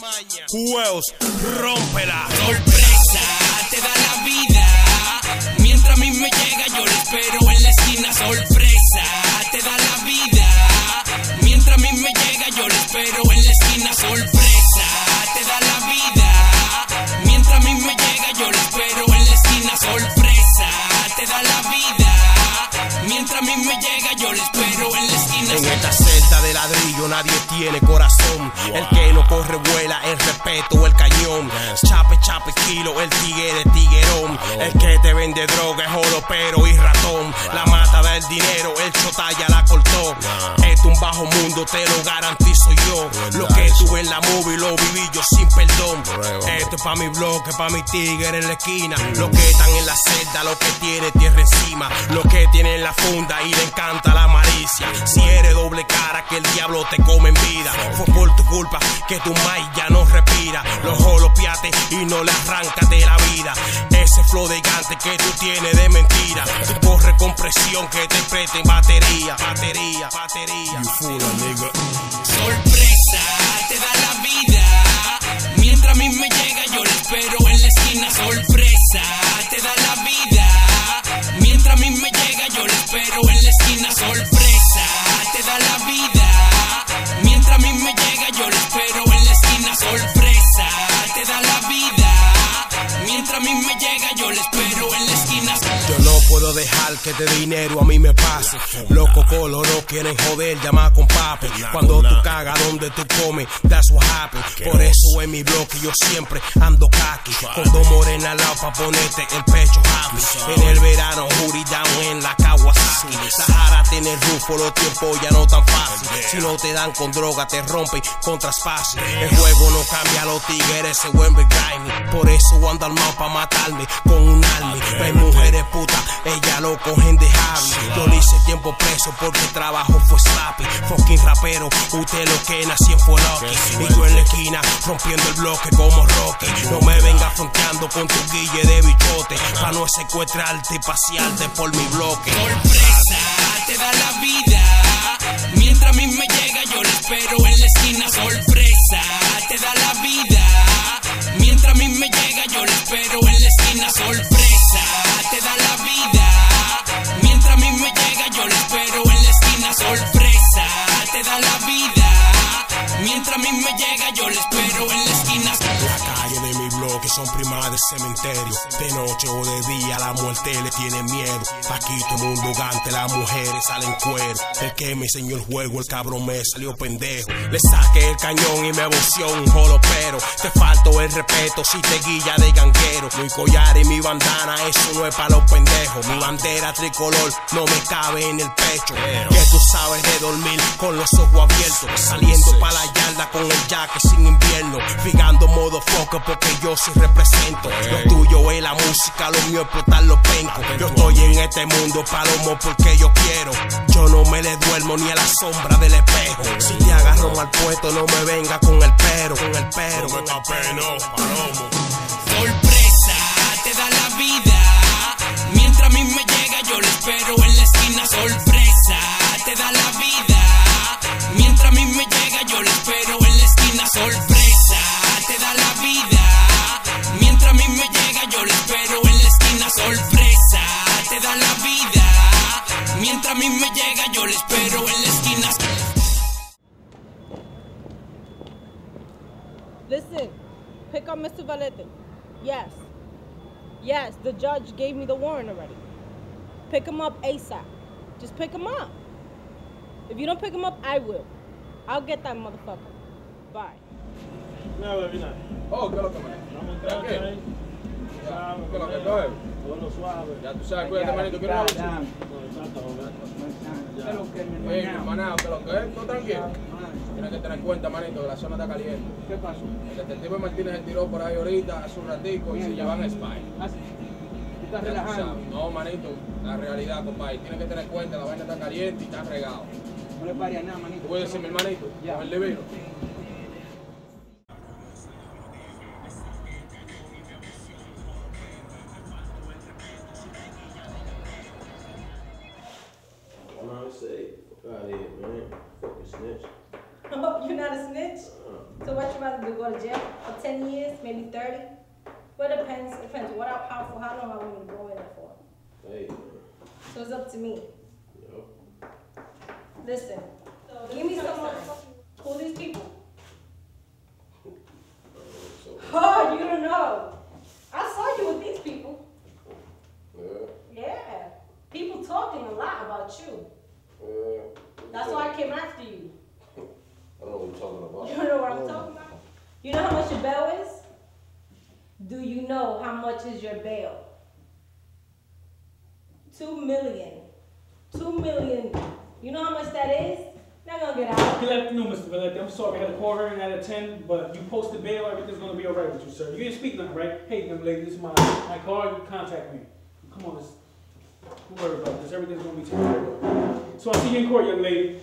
maña. Wells, rómpela. Sorpresa, te da la vida. Mientras a mí me llega, yo lo espero en la esquina. Sorpresa, te da la vida. Mientras a mí me llega, yo lo espero en la esquina. Sorpresa, te da la vida. Mientras a mí me llega, yo lo espero en la esquina. Sorpresa, te da la vida. Mientras a mí me llega, yo lo espero en la esquina. En esta celda de ladrillo nadie tiene corazón. El que no corre vuela, el respeto, el cañón. Chape, chape, kilo, el tigre, tiguerón. El que te vende droga es joropero y ratón. La mata del dinero, el chota ya la cortó. Esto un bajo mundo, te lo garantizo yo. Lo que tuve en la movie lo viví yo sin perdón. Esto es pa' mi bloque, pa' mi tigre en la esquina. Los que están en la celda, los que tiene tierra encima. Los que tienen la funda y le encanta la malicia. Si eres doble cara, que el diablo te come en vida. Fue por tu culpa que tu maíz ya no respira. Los jolopiate y no le arrancas de la vida. Ese flow de gigante que tú tienes de mentira. Tú corres con presión que te preten batería. Batería, batería. You fool, nigga. Sorpresa, te da la vida. Mientras a mí me llega, yo lo espero en la esquina. Sorpresa, te da la vida. Mientras a mí me llega, yo lo espero en la esquina. Sorpresa, te da la vida. Mientras a mí me llega, yo lo espero en la esquina. Sorpresa, te da la vida. Mientras a mí me llega, yo lo espero en la esquina. Yo no puedo dejar que de dinero a mí me pase. Loco coloró, quieren joder, llama con papi. Cuando tú cagas donde tú comes, that's what happen. Por eso en mi bloque yo siempre ando kaki. Con dos morenas al lado pa' ponerte el pecho happy. En el verano, Huri down en la Kawasaki. Sahara tiene el rufo, los tiempos ya no tan fácil. Si no te dan con droga, te rompen con traspases. El juego no cambia, los tigres se vuelven grimy. Por eso ando al mapa pa' matarme con un army. Hay mujeres putas, ellas lo cogen de hobby. Yo le hice tiempo preso porque el trabajo fue slappy. Fucking rapero, usted lo que nació fue lucky. Y yo en la esquina rompiendo el bloque como Rocky. No me venga fronteando con tu guille de bichote, pa' no secuestrarte y pasearte por mi bloque. Sorpresa, te da la vida. Mientras a mí me llega, yo lo espero en la esquina. Sorpresa, te da la vida. Mientras a mí me llega, yo lo espero en la esquina. Sorpresa, te da la vida. Mientras a mí me llega, yo lo espero en la esquina. Sorpresa, te da la vida. Mientras a mí me llega, yo lo espero en la esquina. La calle de mi bloque son primas de cementerio. De noche o de día la muerte le tiene miedo. Aquí todo mundo gante, las mujeres salen cuero. El que me enseñó el juego, el cabrón me salió pendejo. Le saqué el cañón y me bució un jolopero. Te faltó el respeto si te guilla de ganguero. Mi collar y mi bandana, eso no es para los pendejos. Mi bandera tricolor no me cabe en el pecho. Que tú sabes de dormir con los ojos abiertos. Saliendo pa' la yarda con el jaque sin invierno. Figando modo foca porque yo sí represento. Lo tuyo es la música, lo mío es explotar los pencos. Yo estoy en este mundo palomo porque yo quiero. Yo no me le duermo ni a la sombra del espejo. Si te agarro mal puesto no me venga con el pero. Con el pero. No me capeno, palomo. Sorpresa, te da la vida. Mientras a mí me llega, yo lo espero en la esquina. Sorpresa, te da la vida. Mientras a mí me llega, yo lo espero en la esquina. Sorpresa, te da la vida. Mientras a mí me llega, yo lo espero en la esquina. Sorpresa, te da la vida. Mientras a mí me llega, yo lo espero en la esquina. Listen, pick up Mr. Valete. Yes. Yes, the judge gave me the warrant already. Pick him up ASAP. Just pick him up. If you don't pick him up, I will. I'll get that motherfucker. Bye. No, baby, no. Oh, qué lo que me. Ya tú sabes, cuídate, manito, que no. Oye, hermanado, que lo que es, no tranquilo. Tienes que tener en cuenta, manito, que la zona está caliente. ¿Qué pasó? El detective Martínez se tiró por ahí ahorita, hace un ratico, y se llevan a Spike. ¿Tú estás relajando? No, manito, la realidad, compadre. Tienes que tener en cuenta, la vaina está caliente y está regado. No le paría nada, manito. Voy a decir, mi hermanito, con el debido. Fucking snitch. Oh, you're not a snitch? So what you rather do, go to jail for 10 years, maybe 30? Well, it depends. It depends what I'm powerful, how long I want to go in it for. Hey. So it's up to me. Yep. Listen, so give me someone who these people. Oh, you don't know. I saw you with these people. Yeah. People talking a lot about you. Yeah. That's why I came after you. I don't know what you're talking about. You don't know what I'm talking about? You know how much your bail is? Do you know how much is your bail? $2 million. $2 million. You know how much that is? Not gonna get out. Good afternoon, Mr. Valente. I'm sorry, I got a call her out of 10, but you posted bail, everything's gonna be alright with you, sir. You didn't speak nothing, right? Hey, young lady, this is my card, you contact me. Come on, don't worry about this, everything's gonna be taken care of. So I'll see you in court, young lady.